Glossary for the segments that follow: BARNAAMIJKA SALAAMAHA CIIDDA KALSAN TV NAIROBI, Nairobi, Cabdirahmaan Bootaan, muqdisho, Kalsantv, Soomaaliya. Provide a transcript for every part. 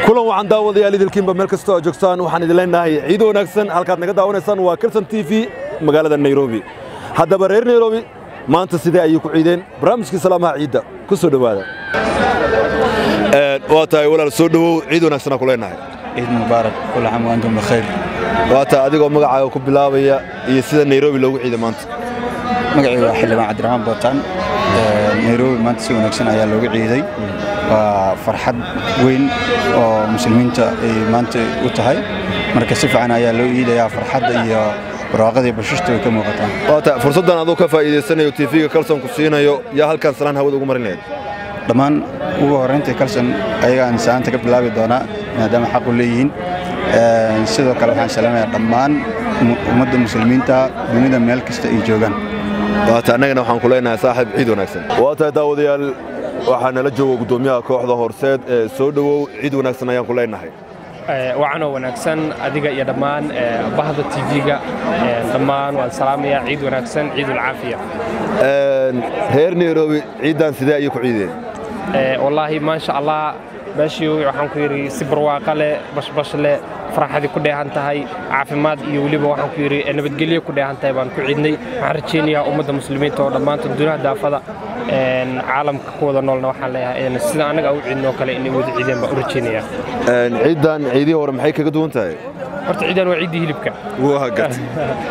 kulan waxaan daawadeeyay dadkiinba meel kasta oo joogtaan waxaan idin leenahay ciid wanaagsan halkaad naga daawanaysaan waa Kalsan TV magaalada Nairobi haddaba reer Nairobi maanta sidee ayay ku ciideen barnaamijkii salaamaha ciidda ku soo dhawaada waataay walaal soo dhawow ciid wanaagsan ku leenahay ciid mubarak kullu aam wa antum bixayr waata adigoo magacaaga ku bilaabaya iyo sida Nairobi loogu ciiday maanta magacaaga waa xilibaan Cabdirahmaan Bootaan Nairobi maanta si wanaagsan ayaa loogu ciiday فرحة وين مسلمين تا مانت وتهاي مركز سفعان يا لويد يا فرحة يا براغد يا بششتو كم وقتها. وقتا فرصتنا هذوك فإذا السنة يوتيفيك كلسون كوسينا يا هل كان سلان هود ومرنيد. طبعاً هو رنتي كلسون أي إنسان تقبل لابد دونا نادم حق ليين سيدو كلام سلام يا طبعاً ومد المسلمين تا بمدة ملك استيجوجان. وقتا نجنا وحنقولنا صاحب عيدو نكسن. وقتا داود يا waxaan la joogo gudoomiyaha kooxda horseed ee soo dhawow ciid wanaagsan ayaan ku leenahay waxaan wanaagsan adiga iyo dhamaan bahda TV-ga dhamaan waan salaamaya ciid wanaagsan ciid caafiya heer Nairobi ciidan sidee ay ku ciideen wallahi ma sha Allah baashi waxaan ku yiri si barwaaqo leh bashbash leh farxadii ku dheehan tahay caafimaad iyo waliba waxaan ku yiri nabadgelyo ku dheehan tahay baan ku ciidnay waxaan rajeynayaa ummadda muslimiinta oo dhamaantood dunida daafada عالمك كودا نولنا وحليها إن السنة أنا أقول إنه كلا إني ود عيدين بأورجينيا. عيدان عيدي ورم حيك قدوم تاعي. أرت عيدان وعيدي هلبك. وهكذا.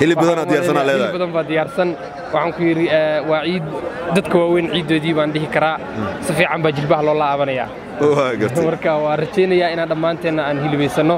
هلب بدنا ديارسن على ذا. بدنا بديارسن وعنكيري وعيد دتك وين عيد دي بانده كرا صفي عم بجلبها لله أبنيا. وهكذا. وركا وأورجينيا إن هذا ما أنت أنا هلبي سنو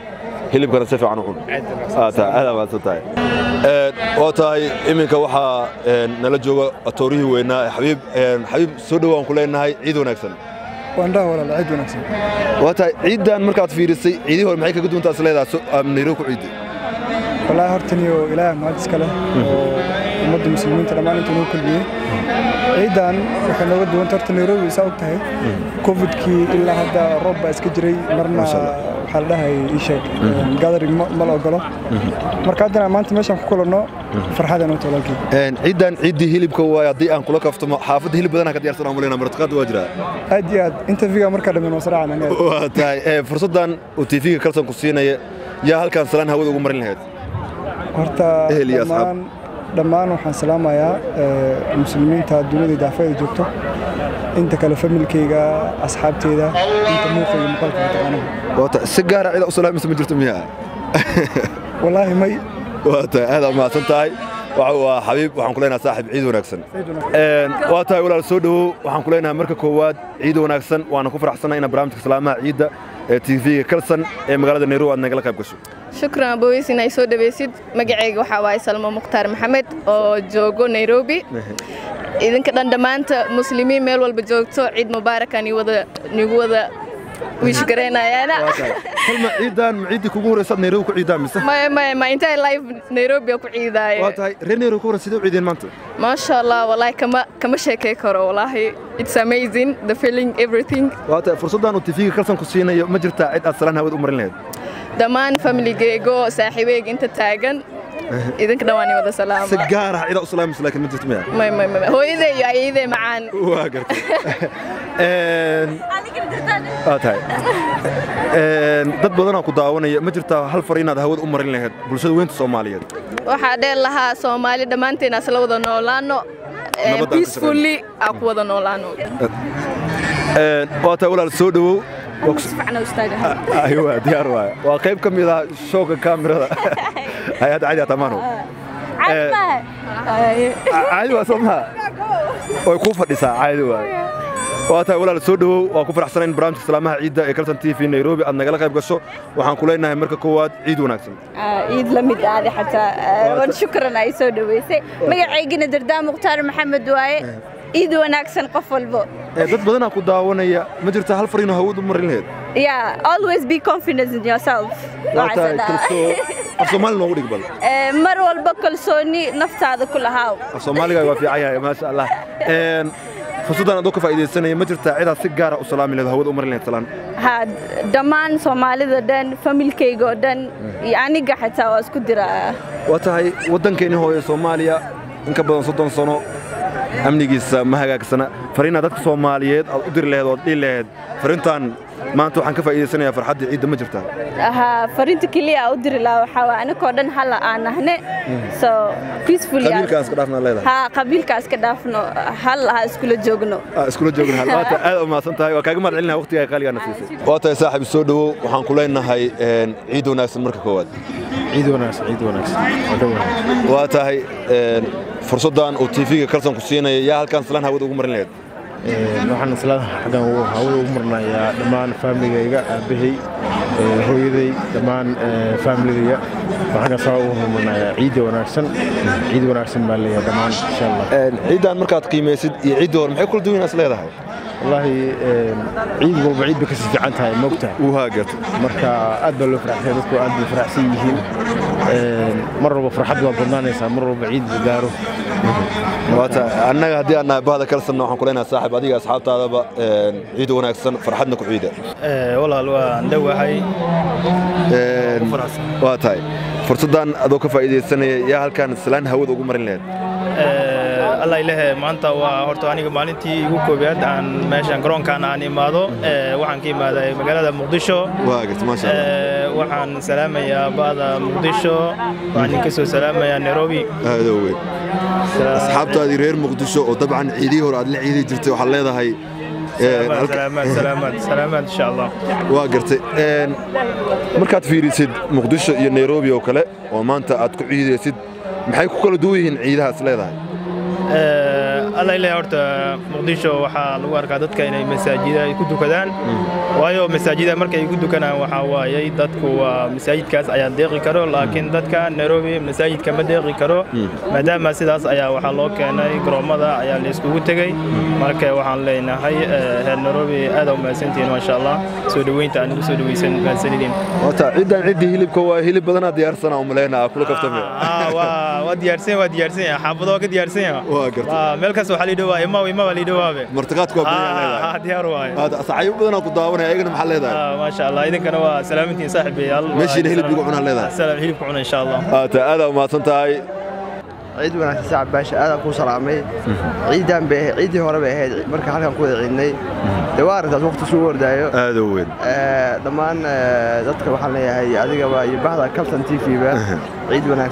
هلب كنا سافع عنهم. هذا ما تطاي. وطاي إمك وحى نلجوا التوريه وينا حبيب حبيب سودوا عن كلنا هاي عيدون أحسن. واندا ولا عيدون أحسن. وطاي عيد ده مركات في رسي عيدي هو معي كقدوم تسلية ده منيروك عيدي. والله هرتنيو إله ما تسكله. مد المسلمين ترى ما نتنو كل بيه. عيدان وكنا ودون ترتنيرو ويساوته. كوفيد كي إلا هذا رب إسكجري مرنا. حلها يشيك قادر ملا قلوا مركادنا ما أنت ماشي كلنا فرحان أنا وتلاقي عيدا عيدي هلي بكوا يضيء أن كلك أفتم حافظ هلي بدنا كديار صنع ملينا مرتقد وأجرا أدياد أنت فيها مركاد من وسرعة أنا وتاي فرصة دان وتفيق كرسون كوسينا يا هل كان سلان هود وقمرين هاد ورتا دمان وحن سلام يا المسلمين تهدون اللي دافعين جبته أنت كالفاميلي كيجا أصحاب تيدا أنت مو في المقال كتاعنا وقت سجارة على أصلها مثل ما درتم يا والله ماي وقت هذا ما سنتاي وعوا حبيب وحنقولنا صاحب عيد ونكسن وقت هاي ولا السودو وحنقولنا مركب كواد عيد ونكسن وأنا كفر حسنا هنا برامج سلامة عيد TV كلسن مقالة نيرو أنا قلقا بكشوا شكرا بويس إني سود بيسيد مجيء وحواي سلمى مختار محمد وجوجو نيروبي إذن كده دمانت مسلمين ميل والبجوجتو عيد مبارك أنا وذا ويشكرنا يا أنا كل ما عيدان عيد كومور صد نيروبي عيدان ما أنت لايف نيروبي عيدان واتاي رنيرو كورة سيدو عيدين مانتو ما شاء الله والله كم شيء كيكرو والله it's amazing the feeling everything واتاي فرصة أن أتفيق كلسن كوسينا يوم مجرد عيد أصلاً هود أمر النهار دمان فاميلي جيجو ساحبيك أنت تاجن إذا كده واني وده سلام سجارة عيدا أصلاً مثل لكن مدة مية ما هو إذا يعيد معان واقرب آتاي ضد بدنا كداوني مجرد هل فرينا ده هود أمر النهار بلشوا وين الصومالية واحد الله الصومالي دمان تناس لو ده نولانو peacefully أقوى ده نولانو واتقول السودو وقصفنا أستاذها أيوة ديارها وقيبكم إذا شوك الكاميرا هاي هذا عادي تمانو عادي عادي واسمها ويكوفر ديسا عادي واتقول السودو ويكوفر حسنين برامج سلامها عيد كالسان تي في نيروبي أنا قلقا يبقشوا وحنقولينا مركب كواد عيد ونكسن عيد لمد عادي حتى وشكرا على السودو ويسي مقعيقنا دردان مختار محمد واي إيدو أنا أحسن قفل بو. بدنا كده ونيا مدرتها هل فرينا هود ومرين هاد. Yeah, always be confident in yourself. الصومال نقول يقبل. مروى البكل سوني نفط هذا كله هاو. الصومال يقبل في عيا ما شاء الله. خصوصاً أدوك فائدة السنة ما ترتاح إذا سجارة وسلام إلى هود عمر لين هاد دمان الصومال إذا دن فاميلي كيجو دن يعني قحط سواس كدرة. وتهاي ودن كأنه هو الصومالية إنك بدن صدّن صنو أمني جس مهجك سنة فرينا دتك الصوماليات أقدر لهاد إلهاد فرنتان. ما أنتوا حنك فايدة سنة يا فرحة عيد ما جبتها. ها فرنت كلية أودر لا وحوا أنا كودن هلا أنا هنا. so peacefully. قبيل كاس كدافنا ليلا. ها قبيل كاس كدافنا هلا سكول جوجنو. سكول جوجن هلا. وقت ما صنت هاي وكأجمع علينا وقت يا خالي أنا فيس. وقت يا صاحب السودو وحنقولنا هاي عيد وناس مركب كواد. عيد وناس. وقت هاي فرصدان وتيفي كارسون كوسينا يا هل كان سلان هود وعمر ليد. نحن سلام حقا هو عمرنا يا دمان فاميلي جا به هو يدي دمان فاميلي فحقا صاروا عمرنا يا عيد وناكسن بالله دمان إن شاء الله عيد عن مركات قيمة سد عيدور محي كل دوين أصله ده والله عيد وبعيد بكسر عنتها مقطع وهاجت مركا أدب الفرح خيرتكو أدب الفرح سيجين مرة بفرح حد وبرنانيسا مرة بعيد بداره واتا أنا هدي أنا بهذا كرسم نوعهم كلنا ساحب هذيك أصحاب تعب عيد وناكسن فرحنا كعيدة والله الوا ندوه هاي واتا فرصدان أذوق فائدة السنة يا هل كان السلان هود وجمرين لين الله إله مانتا وهرتواني كمالنتي يوكو بيرد عن ماشان كرون كان عن ماذا وعن كيم هذا مجال هذا مقدسه واجت ما شاء الله وعن سلامة يا بعض مقدسه وعن كسر سلامة يا نيروبي هذا هو أصحاب تادير مقدسه وطبعا عيديه ورادل عيدي جرتوا حلية هاي سلامات إن شاء الله واجرت مركات في ريسيد مقدسه يا نيروبي وكله ومانتا أتكو عيدي ريسيد محيكو كل دوين عيدها سلالة الله إلهي أرتا مقدسو وحال واركادت كائن مساجدها يكدو كذان وياه مساجدها مركز يكدو كنا وحوا يدتك ومساجد كاس أياد دقي كرو لكن دتك نيروبي مساجد كم دقي كرو مدام مسجد أيا وحالك أنا يكرم هذا أيا ليسكوت تجي مركز وحال لنا هاي هالنيروبي هذا ومسنتين ما شاء الله سودوين تانو سودوين سنتين وتا عدي هلب كوا هلب بدنا ديارسنا وملينا كل كفتنا وديارسين حبضوا كديارسين ملكس وحليدوا إما وليدوا به مرتقات كوبي ديارواي هذا صعيب بدنا قدامنا يجينا محل هذا ما شاء الله إذا كانوا سلامتين صاحبي الله ماشي نهيل بيقعون على هذا سلام هيل بيقعون إن شاء الله هذا وما تنتهي عيد وناس سعب باش هذا كوس رامي عيدان به عيد هو ربع هاد مركح لهم كود عيني دوارد الوقت صور دايو دوين ضمان ذاتك محل هاي هذيك بعضها كالسانتي في بقى عيد وناس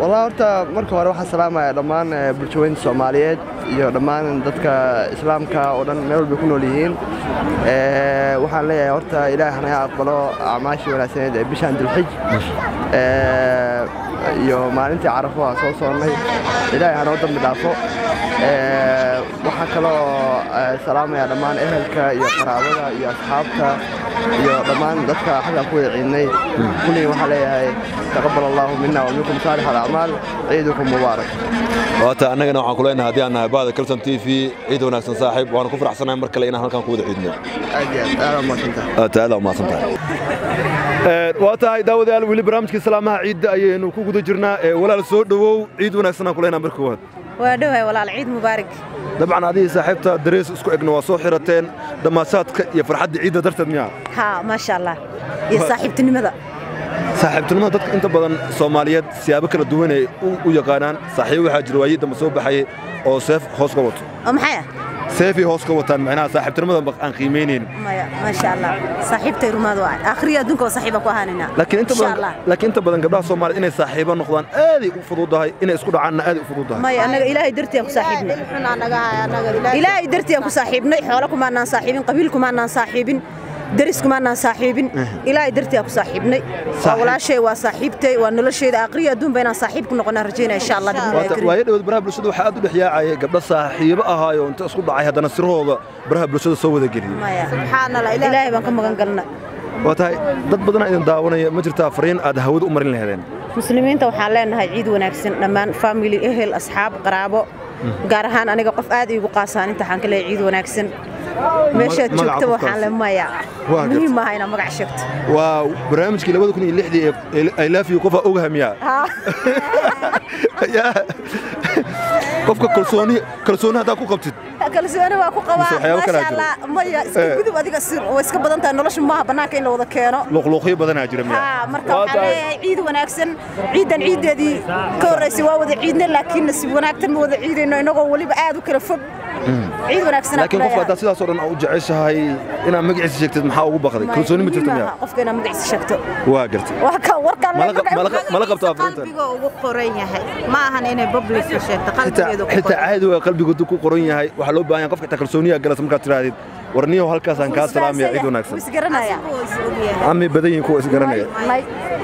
والله أرتا مركو أروح السلامة دمان برشوين الصوماليات يا دمان دتك إسلام كا ودن ميول بيكونوا ليين وحنا ليه أرتا إله إحنا أقبله عماشي ولا سند بيشان الحج يا ما أنت عارفه صوصنا إله إحنا ودم بدافو وحكله سلامة يا دمان أهلك يا قراولا يا أصحابك يا دمان دتك حلا كوي عيني كلي وحنا ليه تقبل الله منا ومنكم صالح الأعمال عيدكم مبارك. وأتا أنا نوعا كلنا هدي أنا بعد كالسن تيفي عيد وناكسن صاحب وأنا كفر أحسن مركز لأن هل كان قود عيدنا. أجل أهلا وما سنتها. أهلا وما سنتها. وأتا داود قال ولي برامجك سلامها عيد أي إنه كوكو جرنا ولا السود وعيد وناكسن كلنا مركوات. وأدوها ولا العيد مبارك. طبعا هذه صاحبتها دريس اسكو اقنوا صوحرتين دماسات يا فرحة عيد درت منها. ها ما شاء الله يا صاحبتي ماذا؟ صاحبتنا دتك انت بدن Soomaaliyeed siyaabo kala duwan ay u yaqaanaan saaxiib waxa jira waayida ma soo baxay oo seef hoos ka wato oo maxay seefi hoos ka wataan macnaha saaxiibtinimadan aan qiimeeynin ma sha Allah saaxiibtay rumaadu waa akhriya adunka saaxiiba ku ahaanina laakiin inta badan gabdhaha Soomaali inay saaxiiba noqdaan aad u fududahay inay isku dhacaan aad u fududahay ma anaga Ilaahay dartii aan ku saaxiibnay xun anaga Ilaahay dartii aan ku saaxiibnay xoolo kuma aanan saaxiibin qabiil kuma aanan saaxiibin درس كمان صاحبين إلى درتي أكو صاحبني ولا شيء وصاحبتي ونلشيد أقرية دون بين صاحبكم نقنا رجينا إن شاء الله وايد برها بلشدو وحادو دحياعي قبل صاحب أهاي وأنت أسقط عليها هذا نصره برها بلشدو سووا ذا جري سبحان الله إلهي ما كم قلنا وتاي ضد بدنا إذا داونا مجرتها فرين أدهود أمرين لهذين مسلمين توحالين هاي عيد وناكسين لمن فاميلي أهل أصحاب قرابة قارهان أنا قف آدي بقاسان أنت حنك لي عيد وناكسين ماشي شفت وحنا المايا مين ما هينا مقع شفت واو برامج كي لابد كوني اللي حدي ألاف يوقف أوهم يا يا قفك كلسوني كلسون هذا كوكب تد كلسون هو كوكب ما شاء الله مايا كده بدي أصير واسك بدن تنولش ما بناك إلا وذا كيرا لقلقي بدن عجرم يا مركب عيد وناكسن عيد هذه كورة سوا وذا عيدنا لكن سبنا أكثر من وذا عيد إنه نقولي بعد وكل فب عيد وناكسن لكن قف هذا سيدا صورنا أوجعش هاي أنا مقعس شكتت محاوب بخذي كلسوني مترتم يا قفك أنا مقعس شكتت واقرت وكورك ملقب تافرنت ما هنينا ببلش حتى عاد وقلبي قد يكون قرني هاي وحلو بها ينقف حتى كرسونية جلس مكات راديد ورنيه هالكاس هنكاس سلام يا عيد وناكسن عمي بدين يكون إسقرنا يا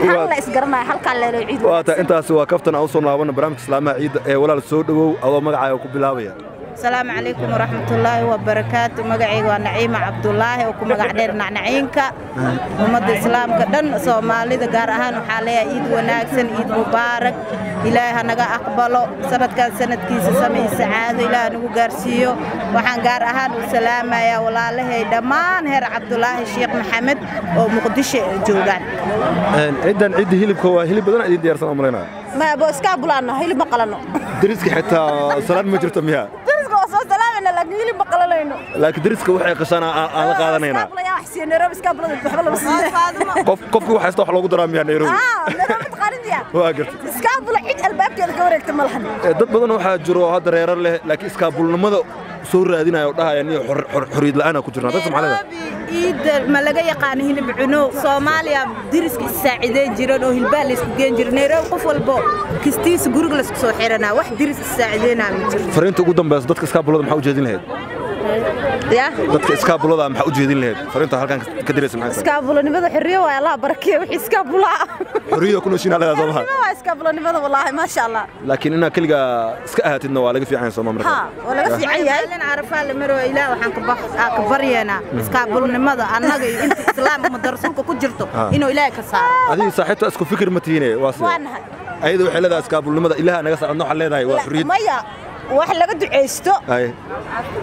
هلا إسقرنا هالك على العيد واتا أنت سوا كفتنا أوصلنا وانا برامج سلام عيد ولا السود الله مقعي وكبلاوية السلام عليكم ورحمة الله وبركاته مقعي ونعيم عبد الله وكم قاعدين نعينك ومد السلام كدن سومالي دقارهان وحاليا عيد وناكسن عيد مبارك إلهي نجا أقبله سنة كان سنة كيس سمي سعادة إلهي نجو قارسيو وحن قارهان والسلام يا ولاله دمان هر عبد الله الشيخ محمد ومقدشي جودان. عدنا عد هيلب كوا هيلب بدنا عد ديار سلام علينا. ما بس كابلنا هيلب مقلنا. درسك حتى سلام مجرد مياه. لكن درسك وحي قشانا على قادنينا. قبل يا حسين نيروبي قبل قبل بس. قف وحي استوحى لو قدرام يا نيروبي. نيروبي تقارنيا. واقف. اسكابول عيد الباب يا كوريك تملحن. ضد بدن وحا جرو هاد رير له لكن اسكابول نمدا soo raadinayo dhahaayaniyo xuriid la'aana ku jirnaa dadka macallada ciid ma laga yaqaan hilib cuno Soomaaliya diriska saaciiday jireen oo hilba la isku geen jirnay qof walba kistiis guriga la isku soo xiranaa wax diris saaciideena ma jirto fariinta ugu dambaysa dadka iskaabulada maxaa u jeedin lahayd يا إسكابولا ما أوجدين له فرنت هالكان كدرس معه إسكابولا نبذة حرية والله بركة وإسكابولا حرية كل شيء على ذمها إسكابولا نبذة والله ما شاء الله لكن أنا كل جا إسكأهت النوال لقي في عين صمام ها ولا في عين أنا عارفة المرة إله وحنك بخ أكبرينا إسكابولا نبذة أنا جاي أنت سلام مدرسك وكجرتو إنه إله كسر هذه صحته أسكو فكر متينة واصل أيده وحلا ذا إسكابولا نبذة إله أنا قصدي أنه حلا ذا وفريد واحد لقد عيشته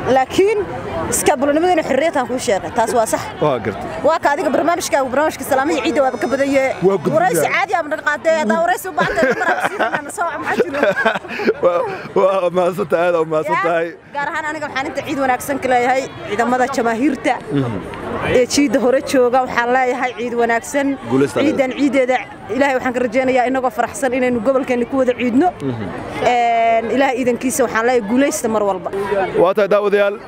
لكن اسكابلون مدن حريتها خوشة تاسوا صح واقرت واكادي برنامجك وبرنامجك السلامية عيد وابك بدي ورئيس عادي من القادة هذا ورئيس وبعد المرة بسيط أنا صاع معجنة ما صدت هذا وما صدت هاي قارهان أنا قبل حان أنت عيد وناكسن كلا هاي إذا ماذا شماهيرته شيء دهورتشوا قام حلايا هاي عيد وناكسن عيدا عيدا إلهي وحنك رجعنا يا إنه قف رحسن إنه قبل كان يكون عيدنا إلهي إذا كيسوا حلايا جوليست مرة والله وهذا داوديال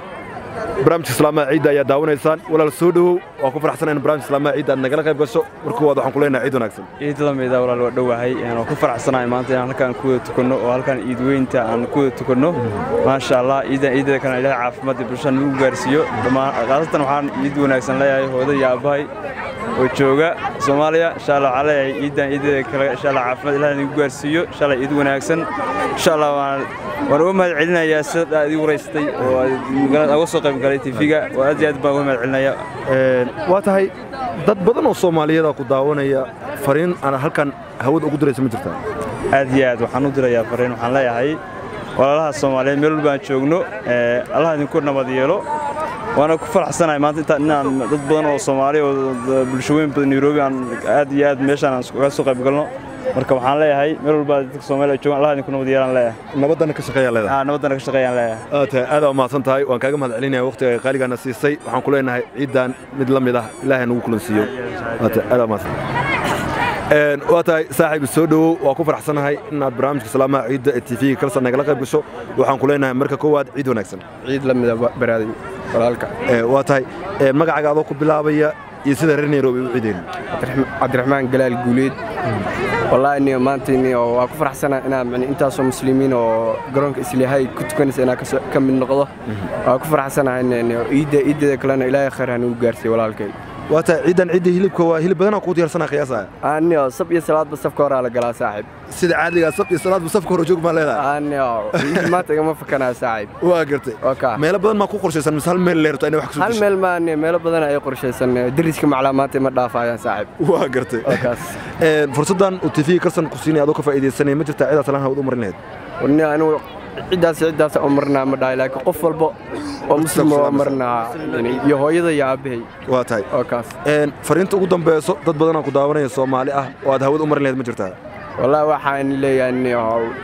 برامج سلامة عيدا يا داون إنسان ولا السودو وأكون فرحسن إن برامج سلامة عيدا نقلنا كيف قصوا وركوا ضحكوا كلنا عيد وناكسن عيد لما إذا ولا الوقت دوا هاي يعني أكون فرحسن إيمانتي أنا كان كود تكونه وهل كان عيد وين تا أنا كود تكونه ما شاء الله عيدا كان إلهي عاف ما تبرشان وقارسيو لما قالتنا وحنا عيد وناكسن لا يا هذا يا باي وجوجا سوماليا إن شاء الله على إيدا كلا إن شاء الله عفوا إلى أن يقول سيو إن شاء الله إيد وناكسن إن شاء الله ونوم العلنا يا سد هذه ورستي وأوصق بقريتي فيها وأزيد بقوم العلنا يا واتهاي ضد بدن الصومالية ذا قداونا يا فرين أنا هل كان هود أقدر يسمي ترتاح أزيد وحنود يا فرين وحنا يا هاي والله الصومالية ملول بنشوجنو الله يذكرنا بديالو وأنا كفر حسنا إيمانتي تأني عن ضد بدن الصومالي وبالشوين بنيروبي عن أديات مشان عن سوق بقولنا مركب حان ليه هاي مرور بعد الصومالي شو الله نكون مديران ليه نبضنا كشقيان ليه نبضنا كشقيان ليه هذا ما صنت هاي وأنا كم هذا علينا وقتي قال لي أنا سيسي وحن كلنا عيدان مدلم يده لا هنوكلون سيو هذا ما صنت وقتها صاحب السودو وكفر حسنا هاي إن برامج سلامة عيد التيفي كلسن نقلك بشو وحن كلنا مركب كواد عيد ونكسن عيد لما برادي ولالك واتاي مقعد عضوك باللعبية يصير رني روبي بعدين عبد الرحمن جلال جوليد والله إني مانتني وأكفر حسنا أنا من أنت أصل مسلمين وجرونك إسلي هاي كنت كنس أنا كم من نقطة وأكفر حسنا إني إيدا كلنا إلى آخر هنوجرسي ولالك وتعيدا عيد هلبك وهلب بدنا قوت يرسنا قياسها أني صبي صلاة بصفك ورا على جلال ساحب سيد عادي صبي صلاة بصفك ورجوك ما لها أني ما تجمع فكنا ساحب واقرتي ما يلا بدنا ما كو قرشة سن مثال ميل ليرت أنا وحكي هل ميل ما أني ما يلا بدنا أي قرشة سن دريش كم علامات ما دافع يا ساحب واقرتي فرصة وتفي كرسن قصيني أدوك فائدة السنة ما جرت عيدا سلامها ودوم رنيد أني أنا عداس عمرنا مدايلك قفل بق ومسلم عمرنا يعني يهويدا يابهي واتاي أوكاس إن فرنت قدام بس تبدنا قدامنا الصومالية وهذا عمر اللي مجرتها والله وحين لي يعني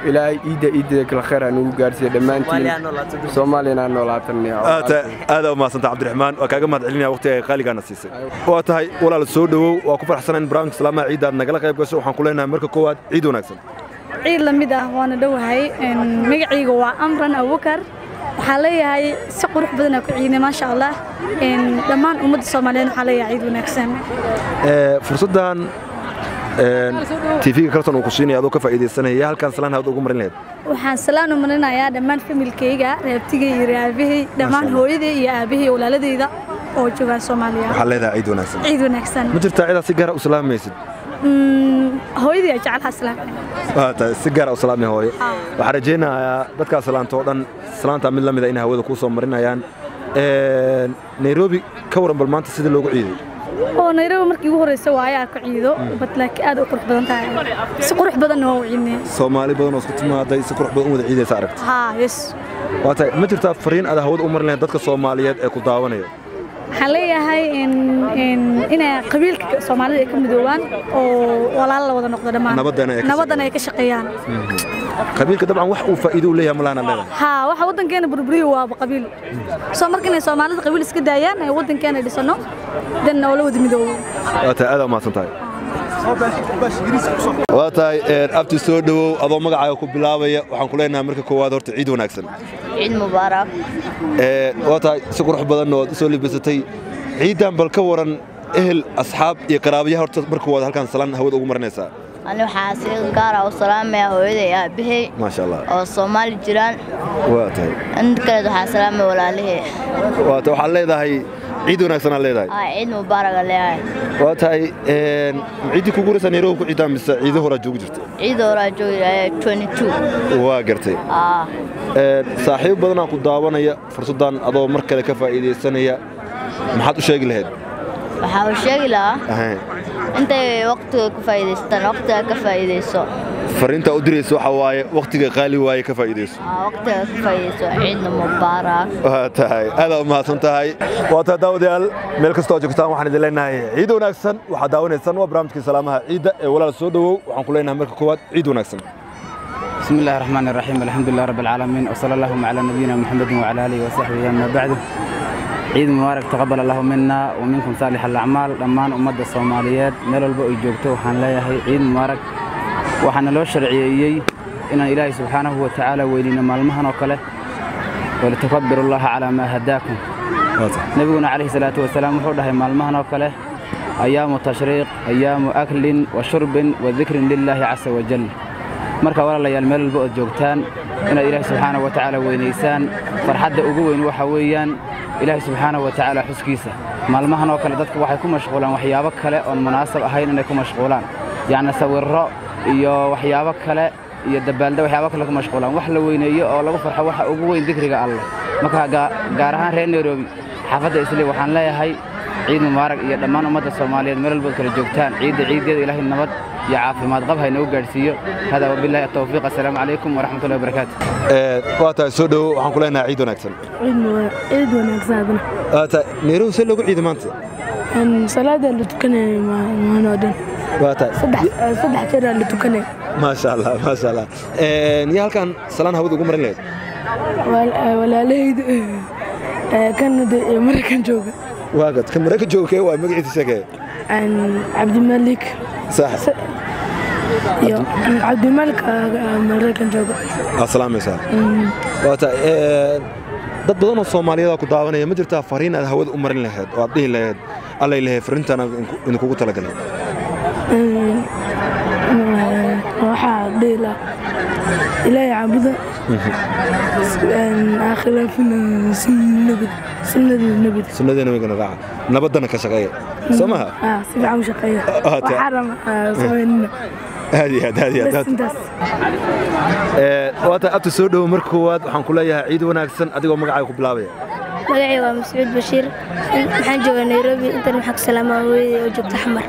إلى إيد كل خير نوجارسي دمانتي الصومالينا نولاتني هذا ما سنت عبد الرحمن وكأجمعت علينا وقتها قالي كان السيسي واتاي ولا السود وكفر حسن برانك سلامة عيدا نقلك يبكسوا وحنقولنا أمريكا قوات عيدو نكسل عيد لمدة وأنا دوهاي إن مجعي جوا أمرنا وكر حاليا هاي سقر حبنا كعيني ما شاء الله إن لما أمد الصوماليين حاليا عيد ونكسم فرصة دان تيفي كرتون وقصيني هذا كفا إيدي السنة هي هل كان سلان هذا قمرين ليه وحن سلان ومننا يا دمان في ملكية ربتيجي رابيه دمان هو يدي يا أبيه ولا لدي ذا أو جوا الصوماليين حاليا عيد ونكسم مترتاع إذا سجارة وسلام ميسد هويدي أجعلها سلام. سجارة وسلامي هوي. وحرجينا بدك سلام طبعاً سلام تعمل لهم إذا إنها هويدك وصوم مرينا يعني نيروبي كورن بالمانت سيد اللي قعيدي. أو نيروبي مركي وهر سوايا قعيدو بتلاك أدو كروح بدن تاعي. سكروح بدن هو عيني. سومالي بدن وسكت ما داي سكروح بدن وده عيدي سعرت. ها يس. واتاي متى تفرين هذا هويد عمر لين بدك سوماليات أكل داوانية. حاليا هاي إن قبيل الصوماليين كم دوان ولا الله ولا نقدر دمان نبضنا يكشقيان قبيل طبعا وحقوا فائدوا ليها ملانا لنا ها وح ودن كان بربري وبقبيل صومر كنا الصوماليين قبيل إسكدايان ودن كان يدسنو دنا ولا ود مدو هذا ما صنطاي واتاي أبتي سودو أبو مقع يكون بلاوية وحنقولنا أمريكا كوادر تعيد ونكسل عيد مبارك واتاي سكر حبضنا وسولي بستي عيدا بالكورن أهل أصحاب يقرابيها وتبركوا هل كان سلام هود أبو مرنسا أنا حاسين قارة وسلام يا هود يا به ما شاء الله والصومال جيران واتاي عند كذا حسلام ولا ليه واتو حلي ذا هي عيد ونكسل عليه ذا عيد مبارك عليه واتاي عيد كوكورة سنيرو كعيدا مس عيد هو رجوج جرت عيد هو رجوج 22 واجرتي صاحب بدنا كداونا يا فرصدان أضو مركل كفائدة السنة يا محط الشغل هاد محط الشغل أنت وقتك كفاية استن وقتك كفاية سو فرنت أدرس وحواي وقتك غالي واي كفاية سو وقتك كفاية سو عيد مبارك هاي هذا ما صنت هاي وتداود يال ملك استوجك تام وحنا لنا عيد ونكسن وحداون السنة وبرامجك سلامها عيد ولا السودو وحنقولنا ملك كواد عيد ونكسن بسم الله الرحمن الرحيم الحمد لله رب العالمين وصلى الله على نبينا محمد وعلى آله وصحبه أما بعد عيد مبارك تقبل الله منا ومنكم صالح الأعمال لمان أمد الصوماليات ميل والبا أي joogto waxaan leeyahay عيد مبارك waxaana loo sharciyeeyay in Ilaahay subhanahu wa ta'ala weynina maalmahan oo kale wala takabbiru Allah ala ma hadakum nabiguna alayhi salatu wa salaam wuxuu dhahay maalmahan oo kale ayaamu tashriiq ayaamu aklin wa shurbin wa dhikrin lillahi azza wa jalla marka walaalayaal meel walba joogtaan in Ilaahay subhanahu wa ta'ala weynaysaan farxadda ugu weyn waxa weeyaan إلهي سبحانه وتعالى حسكيسة مالمهن وكلا دتك وحيكون مشغولان وحيابك كلا المناسب أهين أن يكون مشغولان يعني سويرة يا وحيابك كلا يا دبال ده وحيابك لكم مشغولان وحلوين يا الله بفرح وحقوين ذكرك الله مكها جارهان رين نيروبي حفظ إسلي وحن لا هاي عيد مبارك يا دمان أمد الصوماليين مر البكر الجوكتان عيد إلهي النبض يا عافي ما تغبها نوجر سير هذا وبالله التوفيق السلام عليكم ورحمة الله وبركاته. قاطع سودو حنقولنا عيد ونكسل. عيد ونكسل. قاطع نيرو سلو عيد مانتي. صلاة اللي تكني ما نودن. قاطع. صبح كده اللي تكني. ما شاء الله ما شاء الله. نيال كان سلام هودو قمر ليه. ولا ليه كان مركن جوجا. واجد كان مركن جوجا ومقعد سكاي. عن عبد الملك. صح يا عبد الملك مريكان جوجا السلام عليكم وقت dad badan oo Soomaaliyeed ku daawanaya ma jirtaa fariin aad hawada u marin lahayd oo aad dhihi lahayd alla ilaahay farintana in kugu talagalay waxa dhila ilaahay caabuda خلافنا سنة النبي راعة نبضنا كشقية سماها سبعة وشقية وحرم صوينا هذه بس انتس وقت أبت السود ومركوات وحنقول لها عيد وناكسن أديكم مقعي قبلابي مقعي ومسعود بشير حنجوا نيروبي أنت نحك سلامة وجبت أحمر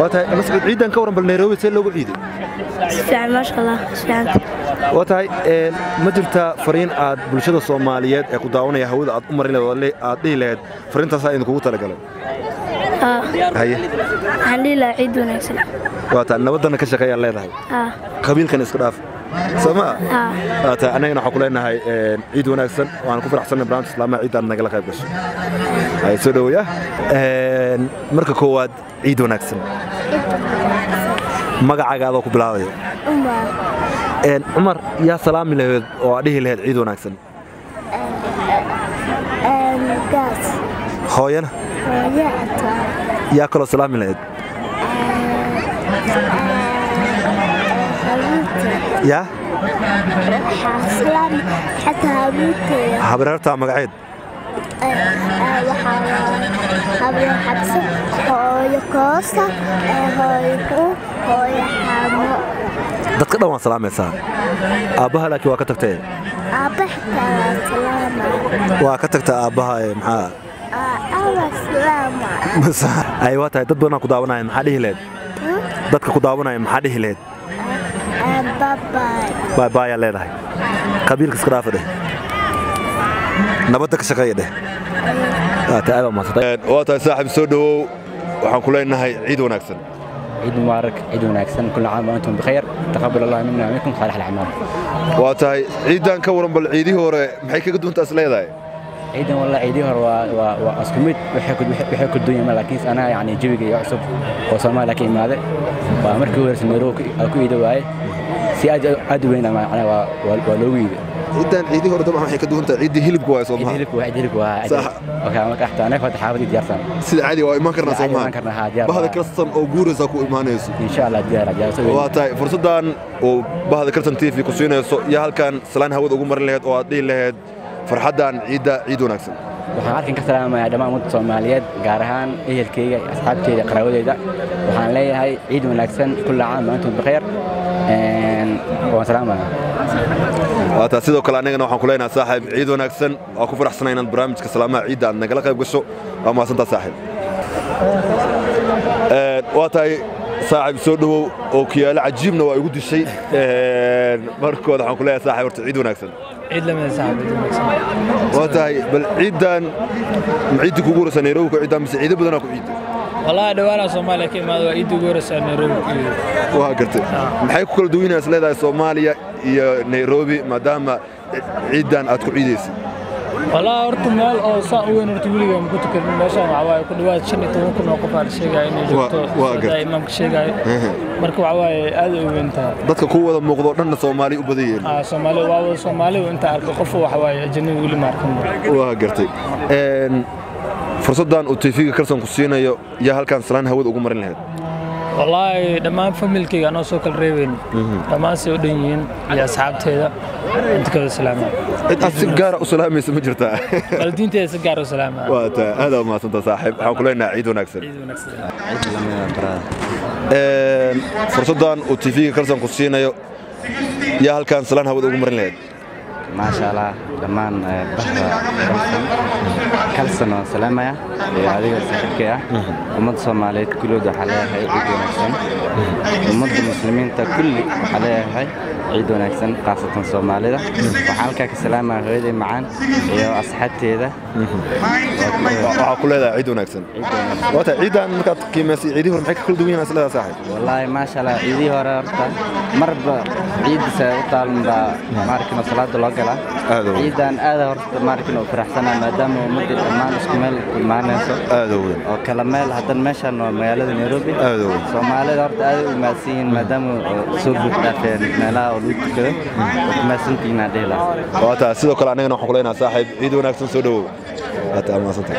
وقت مسعود عيدا كورن بالنيروبي سلوا عيد سبعة ما شاء الله سبعة وتاي مجلتا فرين عاد بلشة الصوماليات يقودون يهود عاد أمر إلى عاد فرين تصاين قوته لقلب. هاي. عندي لا عيد ونكسل. وتاي نودنا كشقي الله يرحمه. قبيل كان إسقاف. سما. وتاي أنا ينحكوا لنا هاي عيد ونكسل وعن كفر حسن برانس لما عيد أنا قلنا خايب بس. هاي سلوية. مركب كواد عيد ونكسل. ما قاعد هذا كبلاوي. عمر يا سلام له وعليه له العيد وناكسن. قاس. خوينا. خويا عطا. ياكل السلام العيد. حبيبتي. يا. سلام حتى حبيبتي. حبررتها مقعد. حبر حبسة هاي قاسة هاي كو هاي حمو. dadka dhawaan salaamaysaa aabaha laakiin waa ka tagtay aabaha salaamay waa ka tagtay aabaha maxaa aabaha salaamay ay wataa dad badan ku daawanayaan maxaa dhihileed dadka ku daawanayaan maxaa dhihileed bye bye leedahay qabiilka skraafade nabadda ka shaqeeyade taaba ma tahay wataa saaxib soo dhawow waxaan ku leenahay ciid wanaagsan عيد مبارك عيد وناكسن كل عام وانتم بخير تقبل الله منا ومنكم صالح الاعمال. واتاي عيدان كورن بالعيدي هوري maxay ka gudunta asleedahay. عيدان والله عيدي هور waa isku mid waxay ku dunyada laakiin ana yani jawiga iyo cusub oo Soomaaliya ka imaade waa markii weersan Nairobi ku idaway si aad weyn ama waa loo weeyday. عيدان عيدي هور dabcan waxay ka duunta ciidi hilibku waa Soomaaliya. Hilibku waa. وكان لك أحتانا فتح حافظي ديارتنا سيد عادي وإيمانكرنا صومان بهذا كرسن أو جورزاكو إيمانيسو إن شاء الله ديارة واتاي فرصة دان وبهذا كرسن تيفي كسوينا يا هل كان سلان هود أقومر لهاد وعدي لهاد فرحة دان عيدو ناكسن waxaan arkin kartaa ama adama mud Soomaaliyeed gaar ahaan ehelkayga asxaabtayda qarawadayda waxaan leeyahay ciid wanaagsan kullu aan maanta bixir wa salaama wa taasido kala anagana waxaan ku leenahay saaxiib ciid wanaagsan oo ku faraxsanayn inaad barnaamijka salaamaha ciidda aad naga qayb gasho ama maasanta saaxiib wa taay saaxiib soo dhawow oo kiyaal cajiibna waa igu dishay markooda waxaan ku leeyahay saaxiib ciid wanaagsan عيد لما ساعد واتاي بالعيدان عيد كوغورس نيروبي عيدان مس عيد بدنا كو عيد والله دوانا سوماليا كيمااد عيد كوغورس نيروبي وا غرتي maxay ku kala duwinaas leedahay Soomaaliya iyo Nairobi madama عيدان aad ku ciideysay والله horta meel oo saa weyn horta wiliga ma ku tukan meeshaan waxa way ku dhawaad 15 kun oo qof aan sheegay inay jirto imaamka sheegay marka waxa way aad u weyntaa dadka ku wada muuqdo dhanna Soomaali u badan yihiin Soomaali waa Soomaali inta arko qof waxa way jannada wili ma arkan waa gartay fursadan oo TV-ga Kalsan ku siinayo yaa halkan salaan hawada ugu marin lahayd والله دمان فاميلكيغا نو سو كل ريبين دمان سو دنيين يا اصحابتيدا انت كل سلامه انت سيجاره وسلامه ما جرتها والدينتي سيجاره وسلامه واتا هذا ما صنت صاحب waxaan kuleena ciid wanaagsan fursadan oo TV-ga Kalsan ku siinayo yaa halkan salaan hawada ugu marin lahayd ما شاء الله دمان كلسنا سلامة يا هذه السكية ومد صوماليت كله ده عليها عيد ونكسن ومد المسلمين تا كل عليها عيد ونكسن خاصة صومالية وحالك سلامة هذه معان يا أصحابتي ده وكل هذا عيد ونكسن وقت عيد أنك كيمسي عيدي هو معك كل دوين أسئلة صاحب والله ما شاء الله عيدي هو رأرتا مرة عيد سأطال من ده ماركنا صلاة الله إذا هذا هرت ماركين وفرحتنا ما دام ومد الأمان إسماعيل معنا وكلاميل حتى ماشى مجالات نيروبي سومالي هرت هذا ماسين ما دام سوق بتاعتين نلا ولد كده ماسين تينا ديلا وقتها سيدو كل عنينا حقولينا صاحب عيد ونكسن سودو حتى ما صدق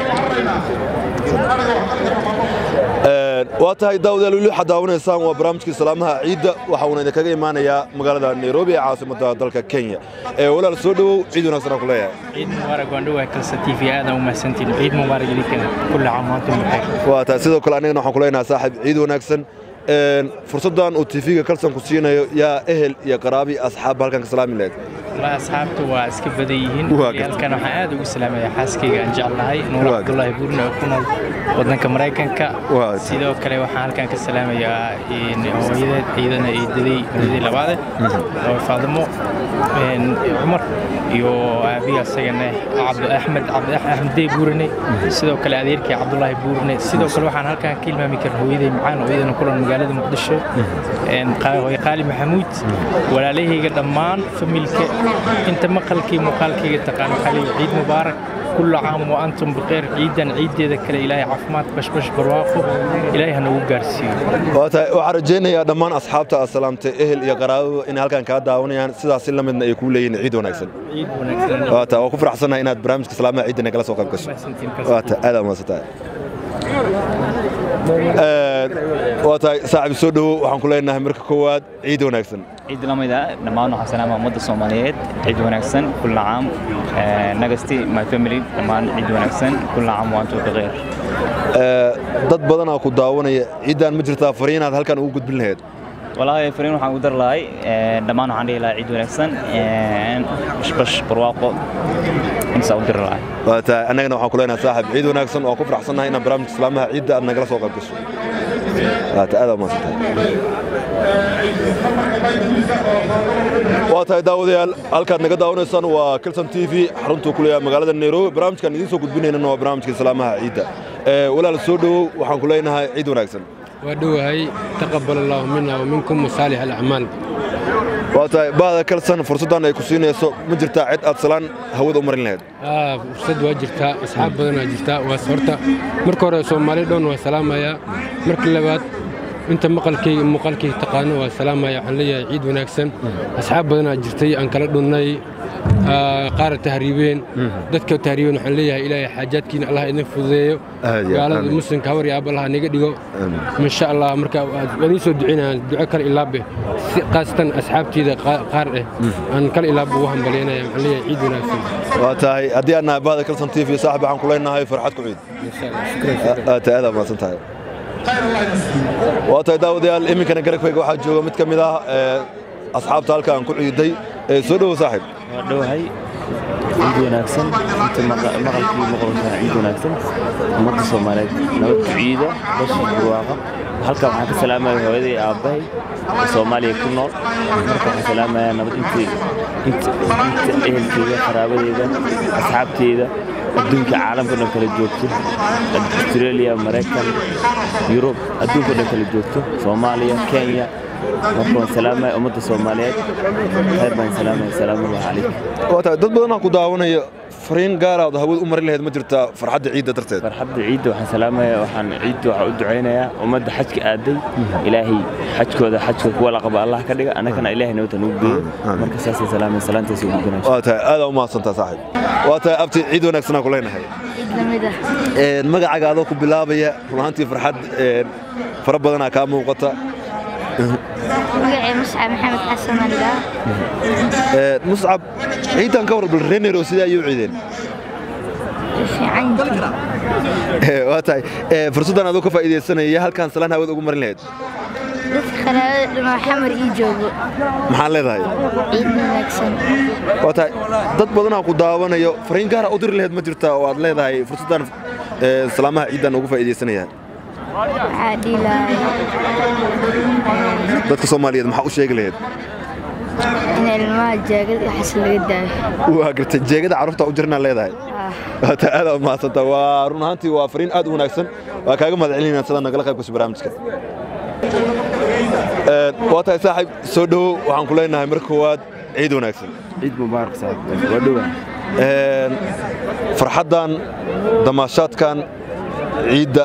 واتهاي داود اللي حداون إنسان وبرامجك سلامها عيد وحاولنا نذكر إيمانه يا مقالة نيروبي عاصمة دولة كينيا. ولا رسولو عيدنا سرق ليه. عيد مبارك وندوه كالسنتيف هذا ومسنتين عيد مبارك ليك كل عامات ومحيط. وتأسيسه كل عنينا حقولنا صاحب عيد ونكسن فرصتنا وتفيق كالسن كوسينا يا أهل يا قرابي أصحاب هالكن سلام الله. الله أصحابته وأسكب بديهين. هالكنوا حاد وسلام يا حاسكي عن جالله نور عبد الله يبورنا وكنا ودنا كمرايكن كا سيدو كله وحال كان كسلام يا إيدنا إيدي لبعضه فاضمو عمر يو أبي السجنة عبد أحمد يبورني سيدو كله أديرك عبد الله يبورني سيدو كله وحال هالكن كلمة مكر هو إيدي معان وإيدنا كلنا مقالد مقدشة ويقالي محمود ولا ليه قدمان فملك أنت مقالكي مقالكي تقال خلي عيد مبارك كل عام وأنتم بخير عيدا عيد ذاك الإلهي عفمات بش برواقه إلهي نوب جارسي. وعرجينا يا دمان أصحابته السلامة أهل يا قراء إن هالكان كاداوني يعني سيدا سلم إن يكون لين عيد ونكسل. وكفر حسنا إن برامج سلامة عيد نكلاس وقف كش. هذا ما ستاي. صاحب سودو waxaan ku leenahay marka koowaad ciid wanaagsan ciid lamida dhamaan waxaan salaamaha ummadda Soomaaliyeed ciid wanaagsan kullu aam nagasti my family dhamaan ciid wanaagsan kullu aam waan u dhaqeer dad badan oo ku daawanaya ciidan ma jirtaa fariinaad halkan ugu gudbin lahayd والله فريق نحن قدر لاي دمانه عندي لا عيد ونكسن بش برواقه نسأل قدر لاي. وأنا نحن كلنا صاحب عيد ونكسن وكفر حصلنا هنا برامج سلامها عيد أن نجلس وقت بس. هذا ما صدق. واتاي داود الكاد نقداون إنسان وكالسان تي في حرنتو كل يوم مقالة النيرو برامج كان يدرسوا قدبني إنه هو برامج سلامها عيد ولا السودو وحن كلنا عيد ونكسن. ودوهاي تقبل الله منا ومنكم صالح الأعمال. واتاي بعد كل سنة فرصة أن يكون سيني سو مجرتا عد أصلاً هود عمر النهاد. فرصة وجرتا أصحاب بدنا جرتا وصورتا مركورة سومالي دون وسلامة يا مركلبات أنت مقلكي تقانو وسلامة يا حلية عيد ونكسن أصحاب بدنا جرتي أنكر دوني قارة تهريبين دتك تهريبين حلية إلى حاجات كين الله ينفذيه قال المسلم كوري أبى الله نقديه ما شاء الله مركب ونيسو دعينا دعكر إلى به قاسة أصحاب تيدا قارة أنكر إلى به وهم بلينا يا حلية عيد ونكسن. واتاي أدي أنا بعد كالسن تي في صاحب عن كلنا هاي فرحتكم عيد. شكرا. هذا ما سنتهاي. وأتى داود يا الإمي كان يقرأ فيك واحد جوا متكملة أصحاب تالك عن كل يدي سودو صاحب. دو هاي عيدنا أحسن مغرب عيدنا أحسن مقصود مالك نود عيدة بس الواقع هالك معك سلامة هذي أباي سومالي كل نور مركب سلامة نود أنت أهل خرابي إذا أصحاب تيدا أدونك العالم كنا كل جوتو أستراليا أمريكا يوروب أدونك كنا كل جوتو سوماليا كينيا مرحبا سلامة أمة الصوماليات خير من سلامة سلام الله عليك. وقتها ضد بدنا كداوني فرين قارة ذهبوا أمر اللي هاد مجرتها فرحة عيد ترتد. فرحة عيد وحن سلامة وحن عيد وحن دعينا ومد حجك أدي إلهي حجك هذا حجك ولا قبل الله كذا أنا كنا إلهي نوت نوبي مركز أساس سلامة سلامة سلامة. وقتها هذا وما صنت صاحب. وقتها أبتي عيد ونكس ناكلين هاي. عيد لما جاء هذا كبلا بيا ولهنتي فرحة فربنا كامو وقتها. مصعب محمد حسن الله مصعب عيدان كور بالرينيرو سيدا يوعدين واتاي فرصتنا دوكا فايديسنا يا هلكان سلان هاود ugu marin lahayd maxaa leedahay واتاي dad badan oo ku daawanayo fariin gaar ah u dir lahayd ma jirtaa oo aad leedahay fursadan salaamaha ciidan ugu faa'iideysanayaan عادي لا. بدك سومالية محاول شيء قليل. أنا الماء جاقد أحس اللي قدامي. وقلت جاقد عرفت أجرنا اللي ذاي. هذا ما صدق ورونا أنتي وافرين أدو ناكسن وكأجمع العلينا صدق نقلك بس برامجك. وقتها صاحب سودو وعن كلنا هيمركواد عيد ناكسن. عيد مبارك صاحب. ودوه. فرحتان دمشات كان. عيد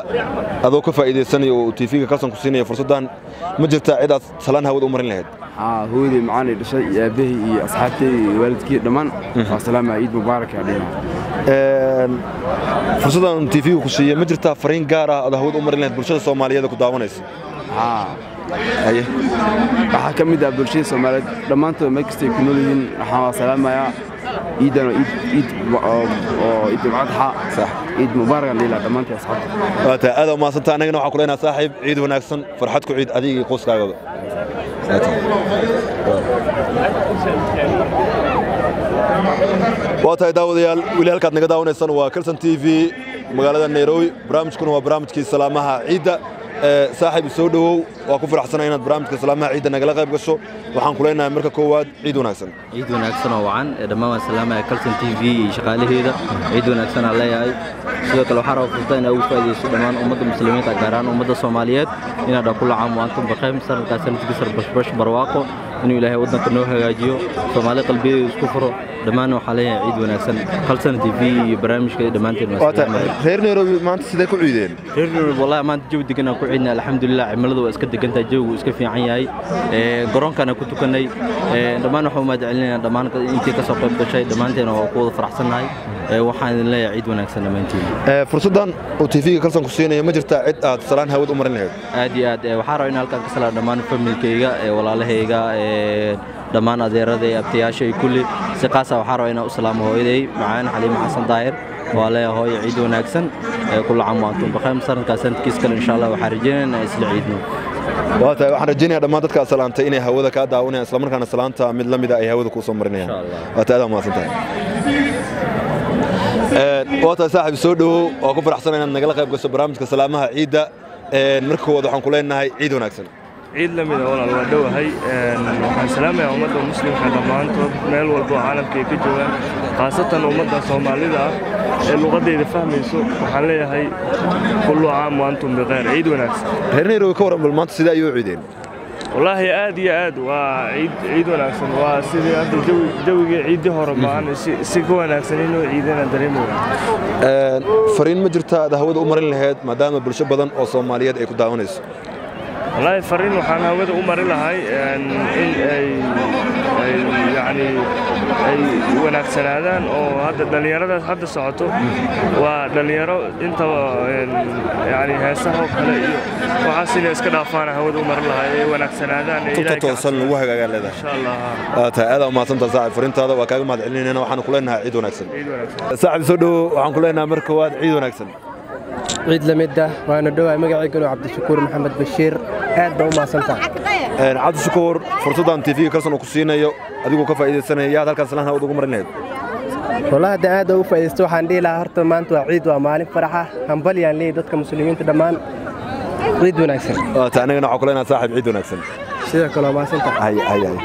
هذا كفاية السنة وتفيق كرسن كسينية فرصة دان مجرد عيد سلانها والأمر لهاد. هودي معاني دشاي يا به أصحابتي والدكي دمان والسلام عيد مبارك علينا. فرصة أن تي في وخشية مجرتا فرين جارة هذا هود عمر لين برشة الصومالية ذا كداونيس. أيه. أحكم إذا برشة الصومالية دمان تو مكستي كنولين حوا سلام يا عيدنا عيد الأضحى صح عيد مبارك علينا دمان يا أصحاب. هذا ما صدقنا أننا حكولنا صاحب عيد وناكسن فرحتكم عيد أدي قوس كذا. واتاي داوديال وليالkaad naga daawanaysan waa Kalsan TV magaalada Nairobi barnaamijkuna waa barnaamijkii salaamaha ciidda saaxiib soo dhawow waa ku faraxsanahay inaad barnaamijka salaamaha ciidda naga qayb gasho waxaan ku leenahay marka koowaad ciid wanaagsan oo wacan dhammaan salaamaha Kalsan TV shaqaalaheeda ciid wanaagsan aan leeyahay sidoo kale waxaan rabaa inaan u faa'iideysto dhammaan ummadda muslimiinta gaar ahaan ummadda Soomaaliyeed inaad ku lacaamo waantum baqaym sarkaas sanadkii sarbash barwaaqo inuu ilaahay waddanka noo hagaajiyo Soomaali qalbigeedu isku furo dhammaan waxa la yahay ciid wanaagsan Kalsan TV barnaamijka dhamaanteed mas'uuliyiinta reer Nairobi maanta sidee ku ciideen reer Nairobi wallahi maanta jawi degan aan ku ciidnaa alxamdulillah cimiladu waa iska degan tahay jawigu iska fiican yahay garoonkana ku tukanay dhammaan waxa umaad celinayna dhammaan intii ka soo qayb gashay dhamaanteena waa ku faraxsanahay waxaan leeyahay ciid wanaagsan dhamaantiin fursadan oo TV-ga Kalsan ku siinaya ma jirtaa cid aad salaan hawad u marin lahayd aad iyo aad waxaan rabaa inaan halkaan ka salaam dhammaan familkayga walaalahayga dhammaan adeeradayda abtiyaashay kulli si qaas ah waxaan rabaa inaan u salaamo hooyaday macaan xaliim xasan daahir walaalahay hooyo ciid wanaagsan kullu caam waantum baqaym sanadkaas sanadkiis kale insha Allah waxaan rajeynaynaa isla ciidno waata waxaan rajeynayaa dhammaan dadka salaamtay inay hawada ka daawanayaan isla markaana salaanta mid lamid ah ay hawada ku soo marinayaan waata aad ma santahay waata saaxiib soo dhawow oo ku faraxsanahay inaad naga qayb gasho barnaamijka salaamaha ciidda markooda waxaan ku leenahay ciid wanaagsan عيد لما يدور على الدواء هاي السلام يا أمة المسلمين حلمان تود مال والبو عالم كي كجوا خاصة أمة الصومالية اللغة دي لفهم يسوق وحلية هاي كل عام وأنتم بغير عيد وناس هني روكورة بالمنطقة لا يوعدين والله عادي عاد وعيد وناس وسيدي هذا الجو عيد هربان سيكون ناس إنه عيدنا دريمون فرين مجرتا ده هو الأمر اللي هاد مدام بالشبابان الصومالية إيكو داونس والله فرين وحنا هود عمر لهاي ان يعني وناكسن هذان وهذا دليرة حد صعته ودليرة انت يعني هسه وكله وحاسين اسكدا فانا هود عمر لهاي وناكسن هذان توصل وهاجا قال هذا ان شاء الله هذا ما تنت صاحب فرين هذا وكاج ما دعلين هنا وحنا كلنا عيد وناكسن صاحب سودو وحنا كلنا مركواد عيد وناكسن عيد لمدة وأنا دوا مقعد عبد الشكور محمد بشير أدوا ما سنتها. عبد الشكور فرصة أن تفي كرسنا وكسينا يو أديكوا كفاية السنة يا هذا الكرسنا هنا ودكم مرنين. والله ده أدوا كفاية استوحندي لهرت مان توعيد وأماني فرحة هم بلي عن لي دتك مسلمين تدمان عيد ونكسر. تاني أنا عقلنا صاحب عيد ونكسر. شيرك الله ما سنتها. هاي